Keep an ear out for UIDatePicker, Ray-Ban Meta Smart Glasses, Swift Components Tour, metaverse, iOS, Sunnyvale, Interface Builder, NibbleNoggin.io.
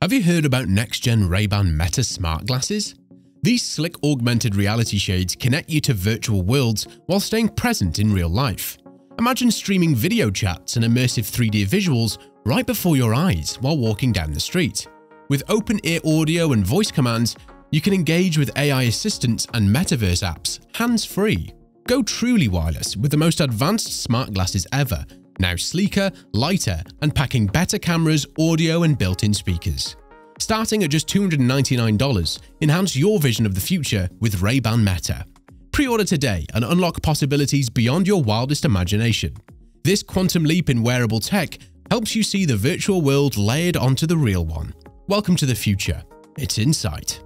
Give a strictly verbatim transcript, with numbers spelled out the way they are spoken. Have you heard about next-gen Ray-Ban Meta Smart Glasses? These slick augmented reality shades connect you to virtual worlds while staying present in real life. Imagine streaming video chats and immersive three D visuals right before your eyes while walking down the street. With open-ear audio and voice commands, you can engage with A I assistants and metaverse apps hands-free. Go truly wireless with the most advanced smart glasses ever, now sleeker, lighter, and packing better cameras, audio, and built-in speakers. Starting at just two hundred ninety-nine dollars, enhance your vision of the future with Ray-Ban Meta. Pre-order today and unlock possibilities beyond your wildest imagination. This quantum leap in wearable tech helps you see the virtual world layered onto the real one. Welcome to the future. It's in sight.